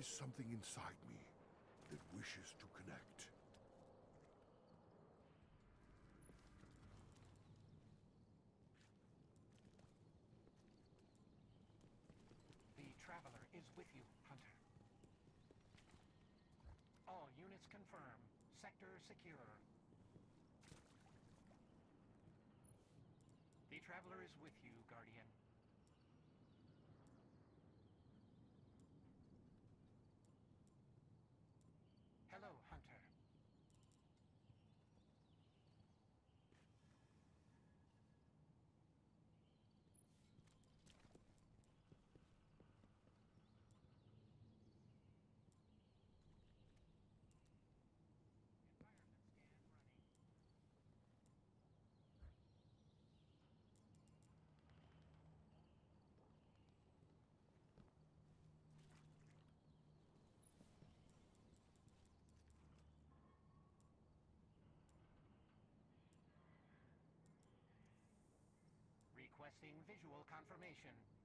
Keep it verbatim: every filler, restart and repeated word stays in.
is something inside me that wishes to connect. The Traveler is with you, Hunter. All units confirm. Sector secure. The Traveler is with you, Guardian. Hello, Hunter. Requesting visual confirmation.